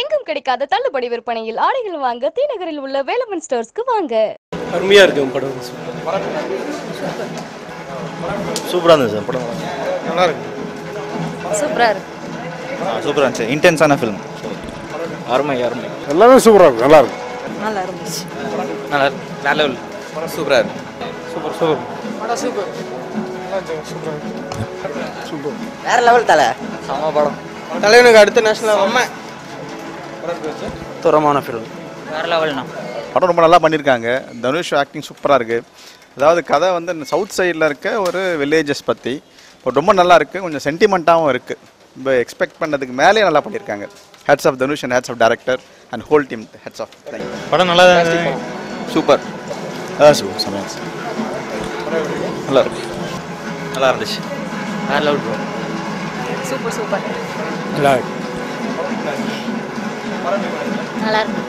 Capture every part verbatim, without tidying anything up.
எங்கும் கிடைக்காத தள்ளுபடி விற்பனையில் ஆடைகள் வாங்க தி நகரில் உள்ள வேலமன் ஸ்டோர்ஸ்க்கு வாங்க. அருமையா இருக்கு படம். சூப்பரா இருக்கு படம். நல்லா இருக்கு. சூப்பரா இருக்கு. சூப்பரா இருக்கு. இன்டென்ஸான film. அருமை அருமை. எல்லாமே சூப்பரா இருக்கு. நல்லா இருக்கு. நல்லா இருந்துச்சு. நல்லா இருக்கு. நல்ல ஒரு படம் சூப்பரா இருக்கு. Super super. படம் சூப்பர். நல்லா இருக்கு. சூப்பரா இருக்கு. சூப்பர். வேற லெவல் தல. சம படம். தலைவனுக்கு அடுத்த நேஷனல் அம்மா தரமான ஃபிலிம். வேற லெவல்னா படம் ரொம்ப நல்லா பண்ணிருக்காங்க. தனுஷ் ஆக்டிங் சூப்பரா இருக்கு. அதாவது கதை வந்து சவுத் சைடுல இருக்க ஒரு வில்லேஜஸ் பத்தி ரொம்ப நல்லா இருக்கு. கொஞ்சம் சென்டிமெண்டாவும் இருக்கு. இப்போ எக்ஸ்பெக்ட் பண்ணதுக்கு மேலே நல்லா பண்ணிருக்காங்க. Hats off Dhanush and hats off director and whole team. Hats off. படம் நல்லா சூப்பர். சூப்பர் சமயம் நல்லா இருக்கு. நல்லா இருந்துச்சு. வேற லெவல் ப்ரோ. Super super. நல்லா இருக்கு. நல்லா இருக்கு. நல்லா இருக்கு.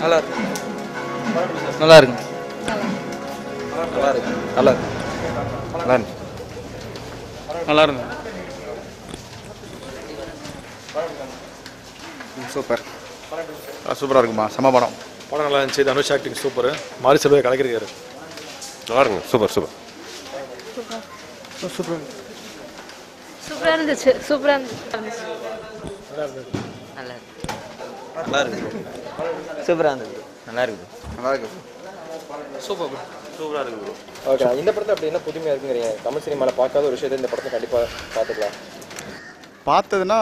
நல்லா இருக்கு. நல்லா இருக்கு. நல்லா இருக்கு. நல்லா இருக்கு. நல்லா இருக்கு. சூப்பர். சூப்பராக இருக்குமா? செம படம். படம் நல்லா இருந்துச்சு. Dhanush acting super. மாரி செல்வ கலக்கிருக்காரு. நல்லா இருக்குங்க. Super super. சூப்பர் சூப்பராக இருந்துச்சு. சூப்பராக இருந்துச்சு. நல்லா இருக்கு. நல்லா இருக்கு. சூப்பராக இருந்துச்சு. நல்லா இருக்கு. நல்லா இருக்கு. சூப்பர். சூப்பராக இருக்கு. ஓகே, இந்த படத்தை அப்படி என்ன புதுமையாக இருக்குங்கிறீங்க? தமிழ் சினிமாவில் பார்க்காத ஒரு விஷயத்தை இந்த படத்தை கண்டிப்பாக பார்த்துக்கலாம். பார்த்ததுன்னா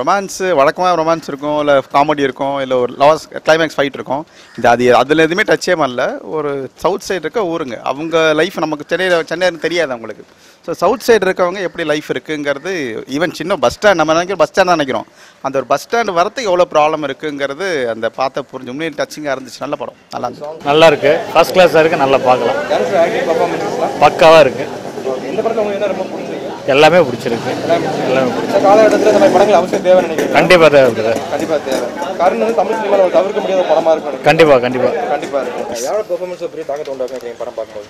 ரொமான்ஸு, வழக்கமாக ரொமான்ஸ் இருக்கும், இல்லை காமெடி இருக்கும், இல்லை ஒரு லாஸ் கிளைமேக்ஸ் ஃபைட் இருக்கும். இது அது அதில் எதுவுமே டச்சே பண்ணல. ஒரு சவுத் சைடு இருக்க ஊருங்க, அவங்க லைஃப் நமக்கு சென்னையில் சென்னைன்னு தெரியாது அவங்களுக்கு. ஸோ சவுத் சைடு இருக்கவங்க எப்படி லைஃப் இருக்குங்கிறது, ஈவன் சின்ன பஸ் ஸ்டாண்ட் நம்ம நினைக்கிற பஸ் ஸ்டாண்ட் நினைக்கிறோம், அந்த ஒரு பஸ் ஸ்டாண்ட் வரத்துக்கு எவ்வளோ ப்ராப்ளம் இருக்குங்கிறது அந்த பார்த்த புரிஞ்சு உண்மையில டச்சிங்காக இருந்துச்சு. நல்ல படம். நல்லா இருந்துச்சு. நல்லா இருக்குது. ஃபர்ஸ்ட் கிளாஸாக இருக்குது. நல்லா பார்க்கலாம். பக்காவாக இருக்குது. எல்லாமே பிடிச்சிருக்கு. எல்லாமே பிடிச்சிருக்கு. காலகட்டத்தில் நம்ம படங்கள் அவசியம் தேவை நினைக்கிறேன். கண்டிப்பாக தேவை. கண்டிப்பாக தேவை. காரணம் வந்து தமிழ் சினிமாவில் ஒரு தவிர்க்க முடியாத படமாக இருக்கும். கண்டிப்பாக கண்டிப்பாக கண்டிப்பாக இருக்கும். யாரோட பெர்ஃபார்மன்ஸ் பெரிய தாக்கத்தை உண்டாக்குங்க படம் பார்க்கும்போது?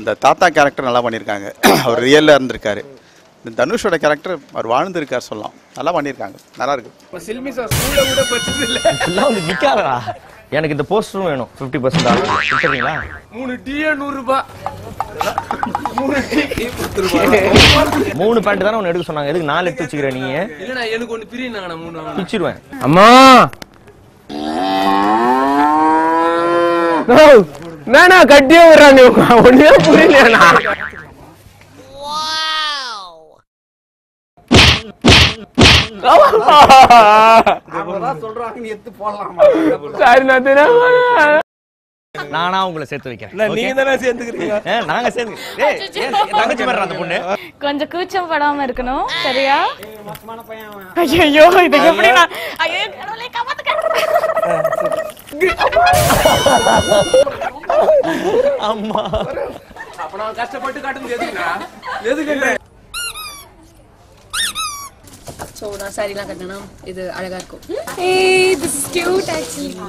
இந்த தாத்தா கேரக்டர் நல்லா பண்ணியிருக்காங்க. அவர் ரியலாக இருந்திருக்காரு. இந்த தனுஷோட கேரக்டர் அவர் வாழ்ந்துருக்கார் சொல்லலாம். நல்லா பண்ணியிருக்காங்க. நல்லா இருக்கு. சில்மி சார் ஸ்கூலில் கூட பச்சது இல்லை. எல்லாம் வந்து விற்காதா? எனக்கு இந்த போஸ்டரும் வேணும். ஃபிஃப்டி பர்சன்ட் ஆகும். சரிங்களா? மூணு டீயே நூறு ரூபாய். மூணு டீ நூறு ரூபாய். மூணு பேண்ட் தானே ஒன்று எடுக்க சொன்னாங்க. எதுக்கு நாலு எடுத்து வச்சுக்கிறேன் நீங்க? இல்லைண்ணா, எனக்கு ஒன்று பிரியுண்ணா. நான் மூணு பிடிச்சிருவேன். அம்மா நானா கட்டியே விடுறானே. ஒன்றே புரியலண்ணா. நானா உங்களை சேர்த்து வைக்கிறேன். நாங்க சேர்ந்து கொஞ்சம் கூச்சம் படாம இருக்கணும். சரியா? ஐயோ, இதுக்கு எப்படி நான் ஐயோ கடவுளே காப்பாத்துங்க. அம்மா அப்ப நான் கஷ்டப்பட்டு காட்டுது எதுக்குடா? எதுக்கு so na saree la kattana idu alaga irku. Hey, this is cute actually. Idu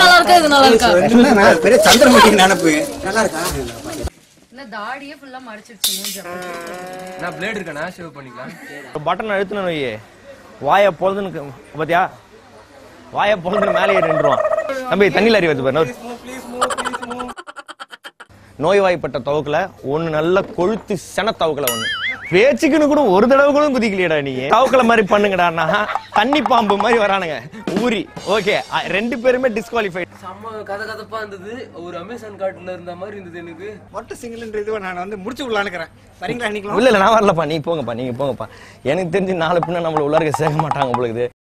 nalla iruka, idu nalla iruka. Enna na pere chandramukhi nanapu nalla iruka. Illa daadiye fulla marichiruchu moonja. Na blade irukana shave pannikala. Button aluthuna noye vaaya poludunku pathiya, vaaya poludunku mele irundruvan. Nambi thannil ari vadhu parna. Please move, please move. நோய்வாய்ப்பட்ட தவுக்குல ஒன்னு, நல்ல கொழுத்து சென தவுக்குல ஒன்னு. பேச்சுக்குன்னு கூட ஒரு தடவை கூட குதிக்கலையடா நீ. தவுக்கலை மாதிரி பண்ணுங்கடாண்ணா. தண்ணி பாம்பு மாதிரி வரானுங்க ஊரி. ஓகே, ரெண்டு பேருமே டிஸ்குவாலிஃபைட். செம்ம கதை கதப்பா இருந்தது. ஒரு அமேசான் காட்டுல இருந்த மாதிரி இருந்தது எனக்கு. மொட்டை சிங்கிள்ன்ற இதுவா நான் வந்து முடிச்சு விடலாம்னுக்கிறேன். சரிங்களா? இல்ல இல்ல, நான் வரலப்பா. நீ போங்கப்பா, நீங்க போங்கப்பா. எனக்கு தெரிஞ்சு நாலு பின்ன நம்மள உள்ளார்க்க சேர்க்க மாட்டாங்க உங்களுக்கு.